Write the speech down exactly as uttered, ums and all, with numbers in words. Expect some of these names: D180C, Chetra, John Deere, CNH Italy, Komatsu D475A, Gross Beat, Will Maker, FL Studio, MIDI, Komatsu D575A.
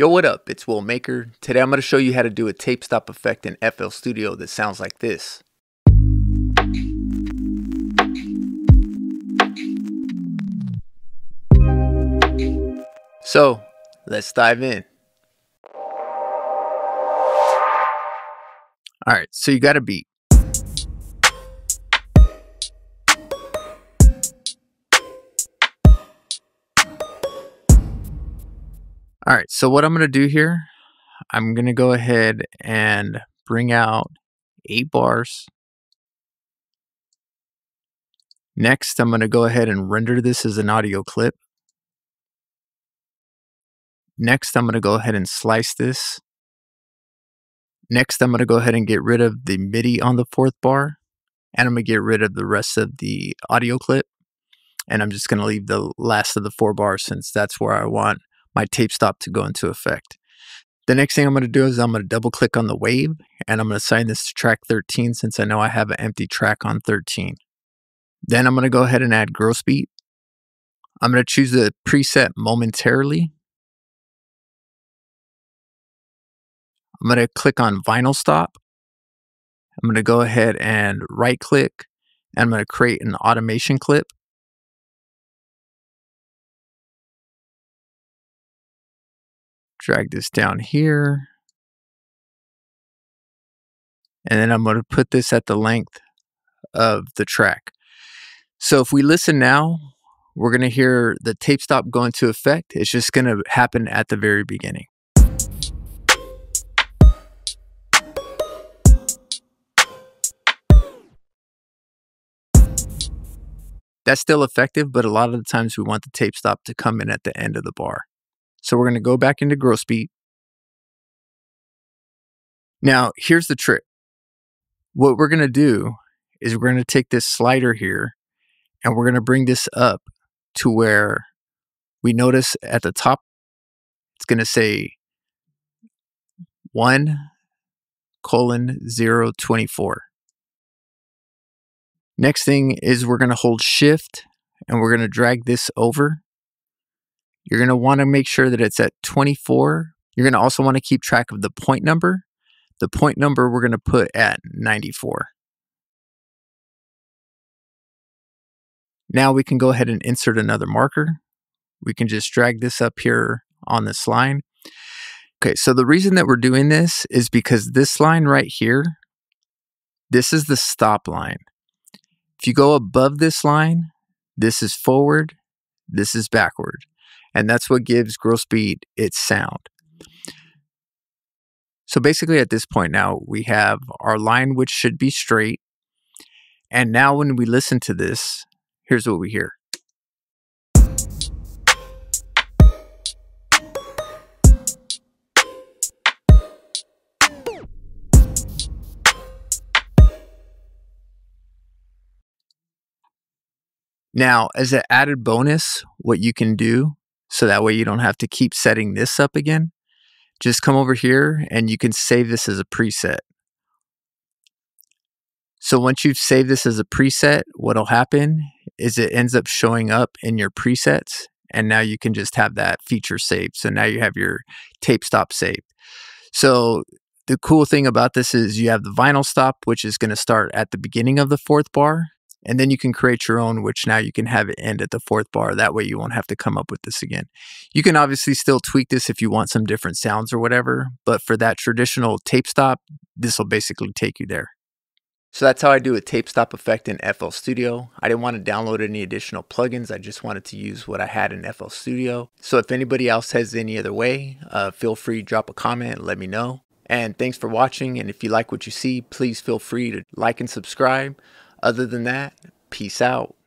Yo, what up? It's Will Maker. Today I'm going to show you how to do a tape stop effect in F L Studio that sounds like this. So, let's dive in. Alright, so you got a beat. All right, so what I'm going to do here, I'm going to go ahead and bring out eight bars. Next, I'm going to go ahead and render this as an audio clip. Next, I'm going to go ahead and slice this. Next, I'm going to go ahead and get rid of the MIDI on the fourth bar. And I'm going to get rid of the rest of the audio clip. And I'm just going to leave the last of the four bars since that's where I want my tape stop to go into effect. The next thing I'm going to do is I'm going to double click on the wave and I'm going to assign this to track thirteen since I know I have an empty track on thirteen. Then I'm going to go ahead and add Gross Beat. I'm going to choose the preset momentarily. I'm going to click on vinyl stop. I'm going to go ahead and right click and I'm going to create an automation clip. Drag this down here. And then I'm going to put this at the length of the track. So if we listen now, we're going to hear the tape stop go into effect. It's just going to happen at the very beginning. That's still effective, but a lot of the times we want the tape stop to come in at the end of the bar. So we're going to go back into Gross Beat. Now, here's the trick. What we're going to do is we're going to take this slider here and we're going to bring this up to where we notice at the top, it's going to say one colon zero twenty-four. Next thing is we're going to hold shift and we're going to drag this over. You're going to want to make sure that it's at twenty-four. You're going to also want to keep track of the point number. The point number we're going to put at ninety-four. Now we can go ahead and insert another marker. We can just drag this up here on this line. Okay, so the reason that we're doing this is because this line right here, this is the stop line. If you go above this line, this is forward, this is backward. And that's what gives Gross Beat its sound. So basically at this point now, we have our line, which should be straight. And now when we listen to this, here's what we hear. Now, as an added bonus, what you can do so that way you don't have to keep setting this up again. Just come over here and you can save this as a preset. So once you've saved this as a preset, what'll happen is it ends up showing up in your presets. And now you can just have that feature saved. So now you have your tape stop saved. So the cool thing about this is you have the vinyl stop, which is going to start at the beginning of the fourth bar. And then you can create your own, which now you can have it end at the fourth bar. That way you won't have to come up with this again. You can obviously still tweak this if you want some different sounds or whatever. But for that traditional tape stop, this will basically take you there. So that's how I do a tape stop effect in F L Studio. I didn't want to download any additional plugins. I just wanted to use what I had in F L Studio. So if anybody else has any other way, uh, feel free to drop a comment and let me know. And thanks for watching. And if you like what you see, please feel free to like and subscribe. Other than that, peace out.